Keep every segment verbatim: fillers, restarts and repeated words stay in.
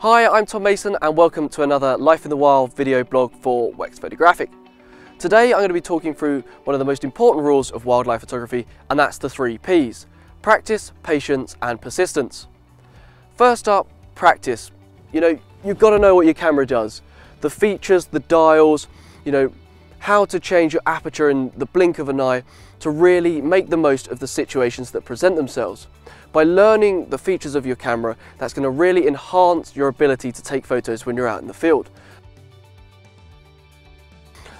Hi, I'm Tom Mason and welcome to another Life in the Wild video blog for Wex Photographic. Today I'm going to be talking through one of the most important rules of wildlife photography, and that's the three P's: practice, patience and persistence. First up, practice. You know, you've got to know what your camera does. The features, the dials, you know, how to change your aperture in the blink of an eye to really make the most of the situations that present themselves. By learning the features of your camera, that's going to really enhance your ability to take photos when you're out in the field.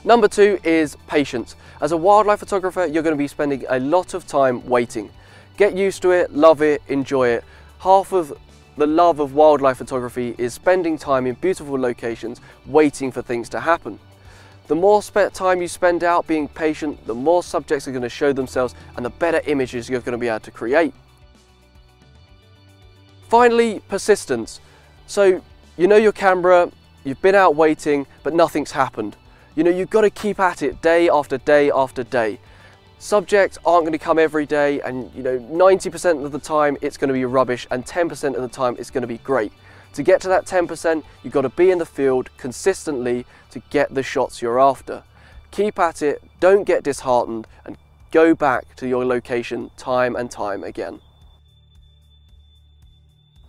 Number two is patience. As a wildlife photographer, you're going to be spending a lot of time waiting. Get used to it, love it, enjoy it. Half of the love of wildlife photography is spending time in beautiful locations waiting for things to happen. The more time you spend out being patient, the more subjects are going to show themselves and the better images you're going to be able to create. Finally, persistence. So you know your camera, you've been out waiting, but nothing's happened. You know, you've got to keep at it day after day after day. Subjects aren't going to come every day, and you know, ninety percent of the time it's going to be rubbish and ten percent of the time it's going to be great. To get to that ten percent, you've got to be in the field consistently to get the shots you're after. Keep at it, don't get disheartened, and go back to your location time and time again.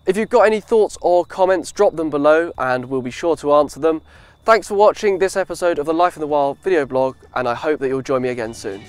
If you've got any thoughts or comments, drop them below and we'll be sure to answer them. Thanks for watching this episode of the Life in the Wild video blog, and I hope that you'll join me again soon.